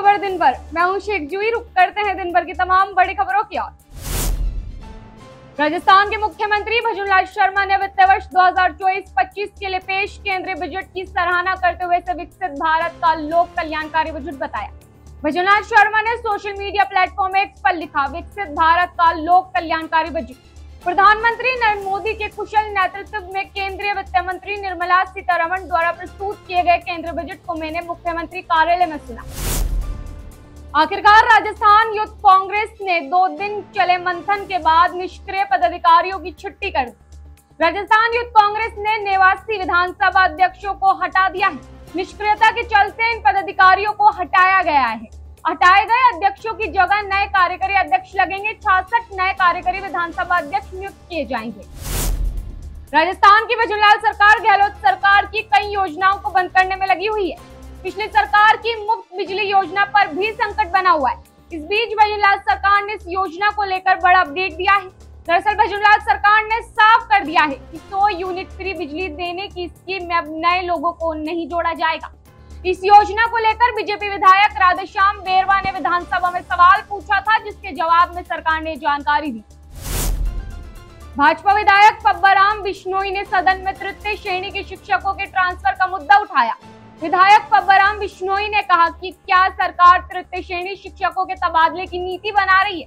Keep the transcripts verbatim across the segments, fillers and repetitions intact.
खबर दिन भर, मैं हूं शेख जुई। रुक करते हैं दिन भर की तमाम बड़ी खबरों की ओर। राजस्थान के मुख्यमंत्री भजनलाल शर्मा ने वित्त वर्ष दो हज़ार चौबीस पच्चीस के लिए पेश केंद्रीय बजट की सराहना करते हुए इसे विकसित भारत का लोक कल्याणकारी बजट बताया। भजनलाल शर्मा ने सोशल मीडिया प्लेटफॉर्म एक्स पर लिखा, विकसित भारत का लोक कल्याणकारी बजट। प्रधानमंत्री नरेंद्र मोदी के कुशल नेतृत्व में केंद्रीय वित्त मंत्री निर्मला सीतारमण द्वारा प्रस्तुत किए गए केंद्रीय बजट को मैंने मुख्यमंत्री कार्यालय में सुना। आखिरकार राजस्थान युद्ध कांग्रेस ने दो दिन चले मंथन के बाद निष्क्रिय पदाधिकारियों की छुट्टी कर दी। राजस्थान युद्ध कांग्रेस ने नेवासी विधानसभा अध्यक्षों को हटा दिया है। निष्क्रियता के चलते इन पदाधिकारियों को हटाया गया है। हटाए गए अध्यक्षों की जगह नए कार्यकारी अध्यक्ष लगेंगे। छियासठ नए कार्यकारी विधानसभा अध्यक्ष नियुक्त किए जाएंगे। राजस्थान की भजनलाल सरकार गहलोत सरकार की कई योजनाओं को बंद करने में लगी हुई है। पिछली सरकार की मुफ्त बिजली योजना पर भी संकट बना हुआ है। इस बीच भजनलाल सरकार ने इस योजना को लेकर बड़ा अपडेट दिया है। दरअसल भजनलाल सरकार ने साफ कर दिया है कि सौ यूनिट फ्री बिजली देने की स्कीम में अब नए लोगों को नहीं जोड़ा जाएगा। इस योजना को लेकर बीजेपी विधायक राधेश्याम बेरवा ने विधानसभा में सवाल पूछा था, जिसके जवाब में सरकार ने जानकारी दी। भाजपा विधायक पब्बाराम बिश्नोई ने सदन में तृतीय श्रेणी के शिक्षकों के ट्रांसफर का मुद्दा उठाया। विधायक पब्बाराम बिश्नोई ने कहा कि क्या सरकार तृतीय श्रेणी शिक्षकों के तबादले की नीति बना रही है,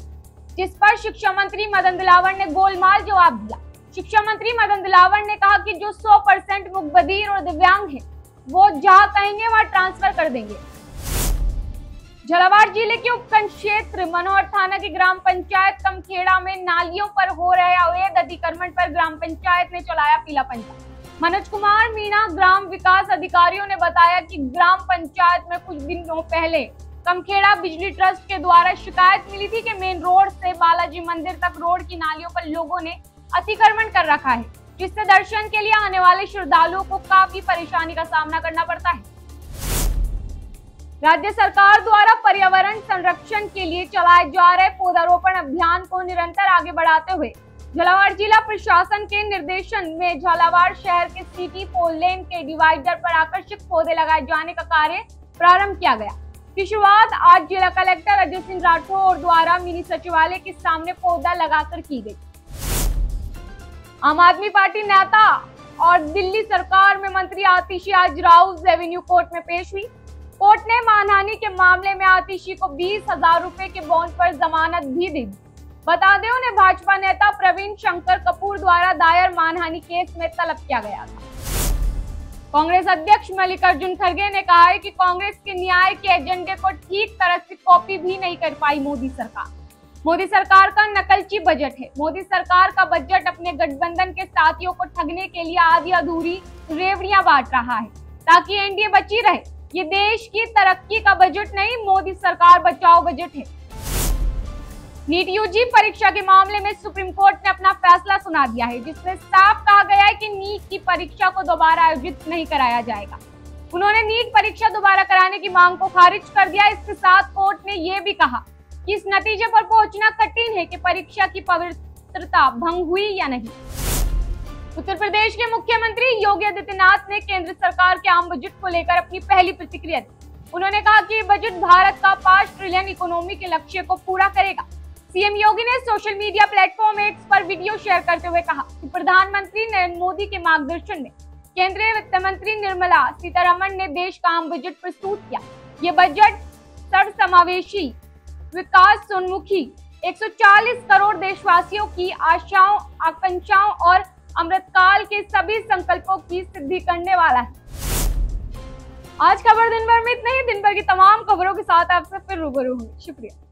जिस पर शिक्षा मंत्री मदन दिलावर ने गोलमाल जवाब दिया। शिक्षा मंत्री मदन दिलावर ने कहा कि जो सौ परसेंट मुकबदीर और दिव्यांग है वो जहां कहेंगे वहां ट्रांसफर कर देंगे। झालावाड़ जिले के उपखंड क्षेत्र मनोहर थाना की ग्राम पंचायत कमखेड़ा में नालियों पर हो रहे अवैध अतिक्रमण पर ग्राम पंचायत ने चलाया पीला पंजा। मनोज कुमार मीना ग्राम विकास अधिकारियों ने बताया कि ग्राम पंचायत में कुछ दिनों पहले कमखेड़ा बिजली ट्रस्ट के द्वारा शिकायत मिली थी कि मेन रोड से बालाजी मंदिर तक रोड की नालियों पर लोगों ने अतिक्रमण कर रखा है, जिससे दर्शन के लिए आने वाले श्रद्धालुओं को काफी परेशानी का सामना करना पड़ता है। राज्य सरकार द्वारा पर्यावरण संरक्षण के लिए चलाए जा रहे पौधारोपण अभियान को निरंतर आगे बढ़ाते हुए झालावाड़ जिला प्रशासन के निर्देशन में झालावाड़ शहर के सिटी फोर लेन के डिवाइडर पर आकर्षक पौधे लगाए जाने का कार्य प्रारंभ किया गया। की शुरुआत आज जिला कलेक्टर अजय सिंह राठौर द्वारा मिनी सचिवालय के सामने पौधा लगाकर की गयी। आम आदमी पार्टी नेता और दिल्ली सरकार में मंत्री आतिशी आज राउज एवेन्यू कोर्ट में पेश हुई। कोर्ट ने मानहानि के मामले में आतिशी को बीस हजार रूपए के बॉन्ड पर जमानत भी दी। बता दें उन्हें भाजपा नेता प्रवीण शंकर कपूर द्वारा दायर मानहानि केस में तलब किया गया था। कांग्रेस अध्यक्ष मल्लिकार्जुन खड़गे ने कहा है कि कांग्रेस के न्याय के एजेंडे को ठीक तरह से कॉपी भी नहीं कर पाई मोदी सरकार। मोदी सरकार का नकलची बजट है। मोदी सरकार का बजट अपने गठबंधन के साथियों को ठगने के लिए आधी अधूरी रेवड़ियां बांट रहा है ताकि एनडीए बची रहे। ये देश की तरक्की का बजट नहीं, मोदी सरकार बचाओ बजट है। नीट यूजी परीक्षा के मामले में सुप्रीम कोर्ट ने अपना फैसला सुना दिया है, जिसमें साफ कहा गया है कि नीट की परीक्षा को दोबारा आयोजित नहीं कराया जाएगा। उन्होंने नीट परीक्षा दोबारा कराने की मांग को खारिज कर दिया। इसके साथ कोर्ट ने यह भी कहा कि इस नतीजे पर पहुंचना कठिन है कि परीक्षा की पवित्रता भंग हुई या नहीं। उत्तर प्रदेश के मुख्यमंत्री योगी आदित्यनाथ ने केंद्र सरकार के आम बजट को लेकर अपनी पहली प्रतिक्रिया दी। उन्होंने कहा कि बजट भारत का पांच ट्रिलियन इकोनॉमी के लक्ष्य को पूरा करेगा। सीएम योगी ने सोशल मीडिया प्लेटफॉर्म एक्स पर वीडियो शेयर करते हुए कहा कि प्रधानमंत्री नरेंद्र मोदी के मार्गदर्शन में केंद्रीय वित्त मंत्री निर्मला सीतारमण ने देश का आम बजट प्रस्तुत किया। ये बजट सर्वसमावेशी, विकास उन्मुखी, एक सौ चालीस करोड़ देशवासियों की आशाओं, आकांक्षाओं और अमृतकाल के सभी संकल्पों की सिद्धि करने वाला है। आज खबर दिन भर में इतना ही। दिन भर की तमाम खबरों के साथ आपसे फिर रूबरू होंगे। शुक्रिया।